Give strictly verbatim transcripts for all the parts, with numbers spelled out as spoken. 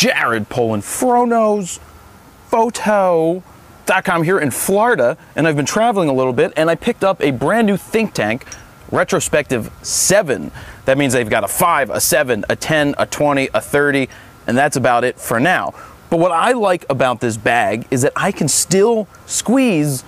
Jared Polin, Froknowsphoto dot com here in Florida, and I've been traveling a little bit, and I picked up a brand new Think Tank Retrospective seven. That means they've got a five, a seven, a ten, a twenty, a thirty, and that's about it for now. But what I like about this bag is that I can still squeeze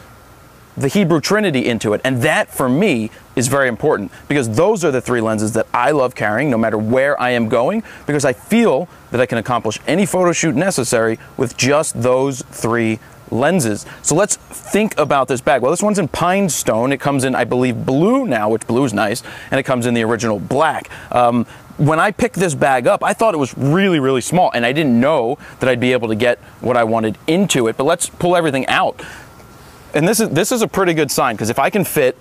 the Hebrew Trinity into it, and that for me is very important, because those are the three lenses that I love carrying no matter where I am going, because I feel that I can accomplish any photo shoot necessary with just those three lenses. So let's think about this bag. Well, this one's in pine stone. It comes in, I believe, blue now, which blue is nice, and it comes in the original black. Um, when I picked this bag up, I thought it was really, really small, and I didn't know that I'd be able to get what I wanted into it, but let's pull everything out. And this is, this is a pretty good sign, because if I can fit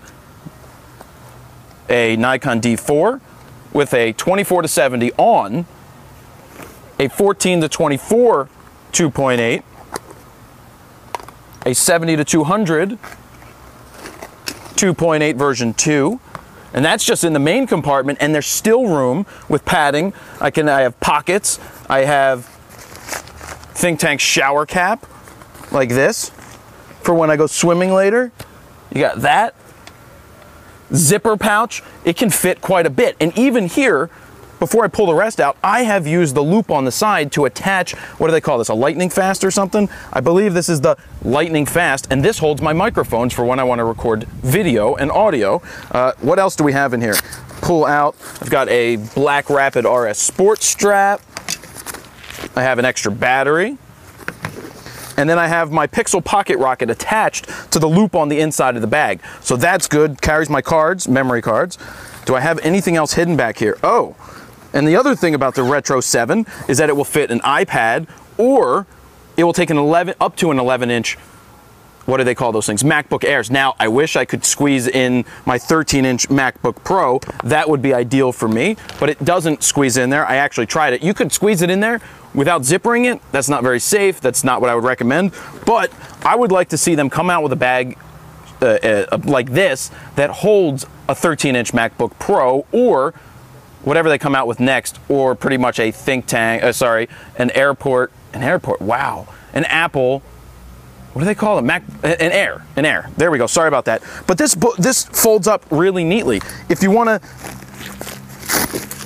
a Nikon D four with a twenty-four to seventy on, a fourteen to twenty-four two point eight, a seventy to two hundred two point eight version two, and that's just in the main compartment, and there's still room with padding. I can, I have pockets, I have Think Tank shower cap like this, for when I go swimming later. You got that. Zipper pouch, it can fit quite a bit. And even here, before I pull the rest out, I have used the loop on the side to attach, what do they call this, a lightning fast or something? I believe this is the lightning fast, and this holds my microphones for when I want to record video and audio. Uh, what else do we have in here? Pull out, I've got a Black Rapid R S Sports strap. I have an extra battery. And then I have my Pixel Pocket Rocket attached to the loop on the inside of the bag. So that's good, carries my cards, memory cards. Do I have anything else hidden back here? Oh, and the other thing about the Retro seven is that it will fit an iPad, or it will take an eleven, up to an eleven inch, what do they call those things? MacBook Airs. Now, I wish I could squeeze in my thirteen inch MacBook Pro. That would be ideal for me, but it doesn't squeeze in there. I actually tried it. You could squeeze it in there without zippering it. That's not very safe. That's not what I would recommend. But I would like to see them come out with a bag uh, uh, like this that holds a thirteen inch MacBook Pro, or whatever they come out with next, or pretty much a Think Tank, uh, sorry, an airport, an airport, wow, an Apple, what do they call it? Mac, an Air, an Air. There we go, sorry about that. But this, this folds up really neatly. If you wanna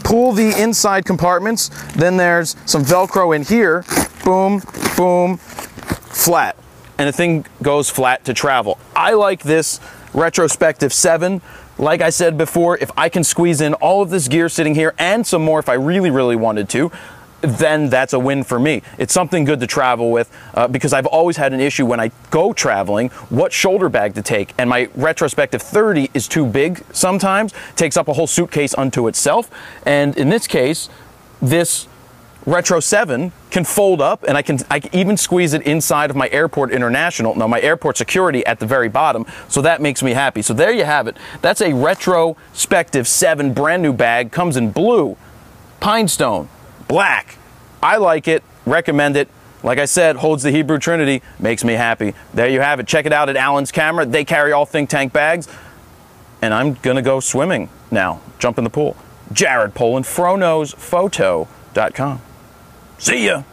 pull the inside compartments, then there's some Velcro in here, boom, boom, flat. And the thing goes flat to travel. I like this Retrospective seven. Like I said before, if I can squeeze in all of this gear sitting here and some more if I really, really wanted to, then that's a win for me. It's something good to travel with, uh, because I've always had an issue when I go traveling, what shoulder bag to take, and my Retrospective thirty is too big sometimes, takes up a whole suitcase unto itself, and in this case, this Retro seven can fold up, and I can, I can even squeeze it inside of my Airport International, no, my Airport Security at the very bottom, so that makes me happy. So there you have it. That's a Retrospective seven brand new bag, comes in blue, pine stone, black. I like it, recommend it. Like I said, holds the Hebrew Trinity, makes me happy. There you have it. Check it out at Allen's Camera. They carry all Think Tank bags. And I'm gonna go swimming now. Jump in the pool. Jared Polin, Froknowsphoto dot com. See ya.